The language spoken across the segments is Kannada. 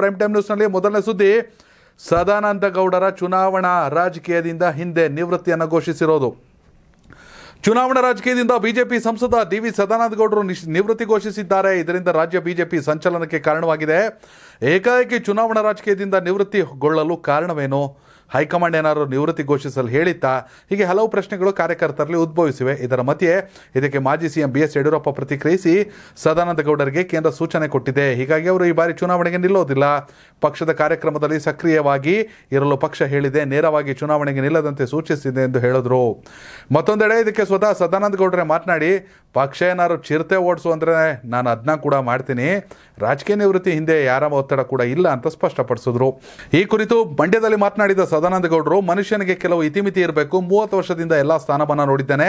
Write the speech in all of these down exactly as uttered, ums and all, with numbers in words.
ಪ್ರೈಮ್ ಟೈಮ್ ನ್ಯೂಸ್ನಲ್ಲಿ ಮೊದಲನೇ ಸುದ್ದಿ, ಸದಾನಂದ ಗೌಡರ ಚುನಾವಣಾ ರಾಜಕೀಯದಿಂದ ಹಿಂದೆ ನಿವೃತ್ತಿಯನ್ನು ಘೋಷಿಸಿರೋದು. ಚುನಾವಣಾ ರಾಜಕೀಯದಿಂದ ಬಿಜೆಪಿ ಸಂಸದ ಡಿವಿ ಸದಾನಂದ ಗೌಡರು ನಿವೃತ್ತಿ ಘೋಷಿಸಿದ್ದಾರೆ. ಇದರಿಂದ ರಾಜ್ಯ ಬಿಜೆಪಿ ಸಂಚಲನಕ್ಕೆ ಕಾರಣವಾಗಿದೆ. ಏಕಾಏಕಿ ಚುನಾವಣಾ ರಾಜಕೀಯದಿಂದ ನಿವೃತ್ತಿಗೊಳ್ಳಲು ಕಾರಣವೇನು? ಹೈಕಮಾಂಡ್ ಏನಾದರೂ ನಿವೃತ್ತಿ ಘೋಷಿಸಲು ಹೇಳಿತ್ತಾ? ಹೀಗೆ ಹಲವು ಪ್ರಶ್ನೆಗಳು ಕಾರ್ಯಕರ್ತರಲ್ಲಿ ಉದ್ಭವಿಸಿವೆ. ಇದರ ಮಧ್ಯೆ ಇದಕ್ಕೆ ಮಾಜಿ ಸಿಎಂ ಬಿ ಎಸ್ ಯಡಿಯೂರಪ್ಪ ಪ್ರತಿಕ್ರಿಯಿಸಿ ಸದಾನಂದ ಗೌಡರಿಗೆ ಕೇಂದ್ರ ಸೂಚನೆ ಕೊಟ್ಟಿದೆ. ಹೀಗಾಗಿ ಅವರು ಈ ಬಾರಿ ಚುನಾವಣೆಗೆ ನಿಲ್ಲೋದಿಲ್ಲ. ಪಕ್ಷದ ಕಾರ್ಯಕ್ರಮದಲ್ಲಿ ಸಕ್ರಿಯವಾಗಿ ಇರಲು ಪಕ್ಷ ಹೇಳಿದೆ. ನೇರವಾಗಿ ಚುನಾವಣೆಗೆ ನಿಲ್ಲದಂತೆ ಸೂಚಿಸಿದೆ ಎಂದು ಹೇಳಿದರು. ಮತ್ತೊಂದೆಡೆ ಇದಕ್ಕೆ ಸ್ವತಃ ಸದಾನಂದ ಗೌಡರೇ ಮಾತನಾಡಿ, ಪಕ್ಷ ಏನಾದ್ರು ಚಿರತೆ ಓಡಿಸು ಅಂದರೆ ನಾನು ಅದನ್ನ ಕೂಡ ಮಾಡ್ತೀನಿ. ರಾಜಕೀಯ ನಿವೃತ್ತಿ ಹಿಂದೆ ಯಾರ ಒತ್ತಡ ಕೂಡ ಇಲ್ಲ ಅಂತ ಸ್ಪಷ್ಟಪಡಿಸಿದ್ರು. ಈ ಕುರಿತು ಮಂಡ್ಯದಲ್ಲಿ ಮಾತನಾಡಿದ ಸದಾನಂದ ಗೌಡರು, ಮನುಷ್ಯನಿಗೆ ಕೆಲವು ಇತಿಮಿತಿ ಇರಬೇಕು. ಮೂವತ್ತು ವರ್ಷದಿಂದ ಎಲ್ಲ ಸ್ಥಾನಮಾನ ನೋಡಿದ್ದೇನೆ.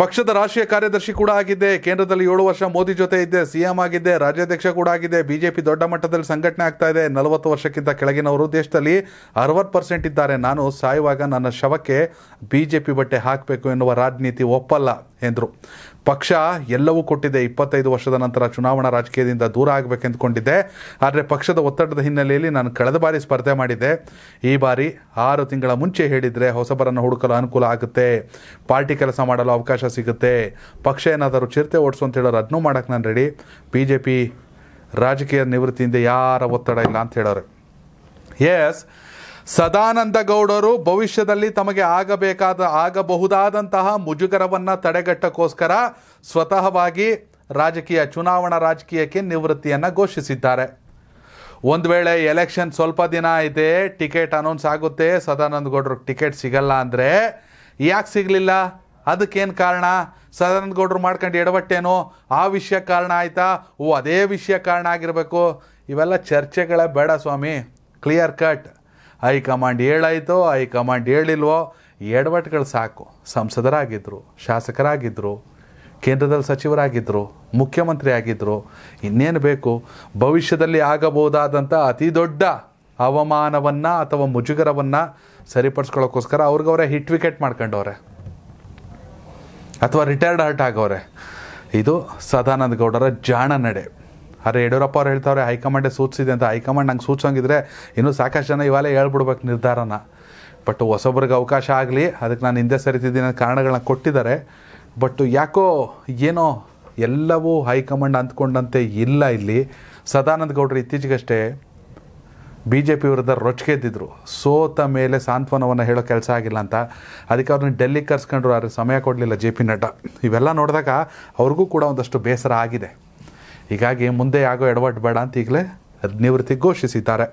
ಪಕ್ಷದ ರಾಷ್ಟ್ರೀಯ ಕಾರ್ಯದರ್ಶಿ ಕೂಡ ಆಗಿದ್ದೆ. ಕೇಂದ್ರದಲ್ಲಿ ಏಳು ವರ್ಷ ಮೋದಿ ಜೊತೆ ಇದ್ದೆ. ಸಿಎಂ ಆಗಿದ್ದೆ. ರಾಜ್ಯಾಧ್ಯಕ್ಷ ಕೂಡ ಆಗಿದೆ. ಬಿಜೆಪಿ ದೊಡ್ಡ ಮಟ್ಟದಲ್ಲಿ ಸಂಘಟನೆ ಆಗ್ತಾ ಇದೆ. ನಲವತ್ತು ವರ್ಷಕ್ಕಿಂತ ಕೆಳಗಿನವರು ದೇಶದಲ್ಲಿ ಅರವತ್ತು ಪರ್ಸೆಂಟ್ ಇದ್ದಾರೆ. ನಾನು ಸಾಯುವಾಗ ನನ್ನ ಶವಕ್ಕೆ ಬಿಜೆಪಿ ಬಟ್ಟೆ ಹಾಕಬೇಕು ಎನ್ನುವ ರಾಜನೀತಿ ಒಪ್ಪಲ್ಲ ಎಂದರು. ಪಕ್ಷ ಎಲ್ಲವೂ ಕೊಟ್ಟಿದೆ. ಇಪ್ಪತ್ತೈದು ವರ್ಷದ ನಂತರ ಚುನಾವಣಾ ರಾಜಕೀಯದಿಂದ ದೂರ ಆಗಬೇಕೆಂದುಕೊಂಡಿದ್ದೆ. ಆದರೆ ಪಕ್ಷದ ಒತ್ತಡದ ಹಿನ್ನೆಲೆಯಲ್ಲಿ ನಾನು ಕಳೆದ ಬಾರಿ ಸ್ಪರ್ಧೆ ಮಾಡಿದ್ದೆ. ಈ ಬಾರಿ ಆರು ತಿಂಗಳ ಮುಂಚೆ ಹೇಳಿದರೆ ಹೊಸಬರನ್ನು ಹುಡುಕಲು ಅನುಕೂಲ ಆಗುತ್ತೆ, ಪಾರ್ಟಿ ಕೆಲಸ ಮಾಡಲು ಅವಕಾಶ ಸಿಗುತ್ತೆ. ಪಕ್ಷ ಏನಾದರೂ ಚಿರತೆ ಓಡಿಸು ಅಂತ ಹೇಳೋರು ಅದನ್ನೂ ಮಾಡೋಕ್ಕೆ ನಾನು ರೆಡಿ. ಬಿ ಜೆ ಪಿ ರಾಜಕೀಯ ನಿವೃತ್ತಿಯಿಂದ ಯಾರ ಒತ್ತಡ ಇಲ್ಲ ಅಂತ ಹೇಳೋರು. ಎಸ್, ಸದಾನಂದ ಗೌಡರು ಭವಿಷ್ಯದಲ್ಲಿ ತಮಗೆ ಆಗಬೇಕಾದ ಆಗಬಹುದಾದಂತಹ ಮುಜುಗರವನ್ನು ತಡೆಗಟ್ಟಕ್ಕೋಸ್ಕರ ಸ್ವತಃವಾಗಿ ರಾಜಕೀಯ ಚುನಾವಣಾ ರಾಜಕೀಯಕ್ಕೆ ನಿವೃತ್ತಿಯನ್ನು ಘೋಷಿಸಿದ್ದಾರೆ. ಒಂದು ವೇಳೆ ಎಲೆಕ್ಷನ್ ಸ್ವಲ್ಪ ದಿನ ಇದೆ, ಟಿಕೆಟ್ ಅನೌನ್ಸ್ ಆಗುತ್ತೆ. ಸದಾನಂದ ಗೌಡರಿಗೆ ಟಿಕೆಟ್ ಸಿಗಲ್ಲ ಅಂದರೆ ಯಾಕೆ ಸಿಗಲಿಲ್ಲ, ಅದಕ್ಕೇನು ಕಾರಣ? ಸದಾನಂದ ಗೌಡರು ಮಾಡ್ಕೊಂಡು ಎಡವಟ್ಟೇನೋ, ಆ ವಿಷಯ ಕಾರಣ ಆಯಿತಾ? ಓ, ಅದೇ ವಿಷಯ ಕಾರಣ ಆಗಿರಬೇಕು. ಇವೆಲ್ಲ ಚರ್ಚೆಗಳೇ ಬೇಡ ಸ್ವಾಮಿ. Clear cut. ಹೈಕಮಾಂಡ್ ಹೇಳಾಯಿತೋ ಹೈಕಮಾಂಡ್ ಹೇಳಿಲ್ವೋ, ಎಡವಟ್ಟುಗಳು ಸಾಕು. ಸಂಸದರಾಗಿದ್ದರು, ಶಾಸಕರಾಗಿದ್ದರು, ಕೇಂದ್ರದಲ್ಲಿ ಸಚಿವರಾಗಿದ್ದರು, ಮುಖ್ಯಮಂತ್ರಿ ಆಗಿದ್ದರು, ಇನ್ನೇನು ಬೇಕು? ಭವಿಷ್ಯದಲ್ಲಿ ಆಗಬಹುದಾದಂಥ ಅತಿ ದೊಡ್ಡ ಅವಮಾನವನ್ನು ಅಥವಾ ಮುಜುಗರವನ್ನು ಸರಿಪಡಿಸ್ಕೊಳ್ಳೋಕ್ಕೋಸ್ಕರ ಅವ್ರಿಗವರೇ ಹಿಟ್ ವಿಕೆಟ್ ಮಾಡ್ಕೊಂಡವ್ರೆ ಅಥವಾ ರಿಟೈರ್ಡ್ ಹರ್ಟ್ ಆಗವ್ರೆ. ಇದು ಸದಾನಂದ ಗೌಡರ ಜಾಣ ನಡೆ. ಅರೆ, ಯಡಿಯೂರಪ್ಪ ಅವ್ರು ಹೇಳ್ತಾವ್ರೆ ಹೈಕಮಾಂಡೇ ಸೂಚಿಸಿದೆ ಅಂತ. ಹೈಕಮಾಂಡ್ ನಂಗೆ ಸೂಚಿಸೋಂಗಿದ್ರೆ ಇನ್ನೂ ಸಾಕಷ್ಟು ಜನ ಇವಾಗಲೇ ಹೇಳ್ಬಿಡ್ಬೇಕು ನಿರ್ಧಾರನ. ಬಟ್ ಹೊಸಬ್ರಿಗೆ ಅವಕಾಶ ಆಗಲಿ, ಅದಕ್ಕೆ ನಾನು ಹಿಂದೆ ಸರಿತಿದ್ದೀನಿ ಅನ್ನೋ ಕಾರಣಗಳನ್ನ ಕೊಟ್ಟಿದ್ದಾರೆ. ಬಟ್ ಯಾಕೋ ಏನೋ ಎಲ್ಲವೂ ಹೈಕಮಾಂಡ್ ಅಂದ್ಕೊಂಡಂತೆ ಇಲ್ಲ. ಇಲ್ಲಿ ಸದಾನಂದ ಗೌಡರು ಇತ್ತೀಚೆಗಷ್ಟೇ ಬಿ ಜೆ ಪಿ ವಿರುದ್ಧ ರೊಚ್ಚಿಗೆದ್ದಿದ್ರು. ಸೋತ ಮೇಲೆ ಸಾಂತ್ವನವನ್ನು ಹೇಳೋ ಕೆಲಸ ಆಗಿಲ್ಲ ಅಂತ. ಅದಕ್ಕೆ ಅವ್ರನ್ನ ಡೆಲ್ಲಿಗೆ ಕರೆಸ್ಕೊಂಡ್ರು. ಆದರೆ ಸಮಯ ಕೊಡಲಿಲ್ಲ ಜೆ ಪಿ ನಡ್ಡಾ. ಇವೆಲ್ಲ ನೋಡಿದಾಗ ಅವ್ರಿಗೂ ಕೂಡ ಒಂದಷ್ಟು ಬೇಸರ ಆಗಿದೆ. ಹೀಗಾಗಿ ಮುಂದೆ ಆಗೋ ಎಡವಟ್ಟು ಬೇಡ ಅಂತ ಈಗಲೇ ನಿವೃತ್ತಿ ಘೋಷಿಸಿದ್ದಾರೆ.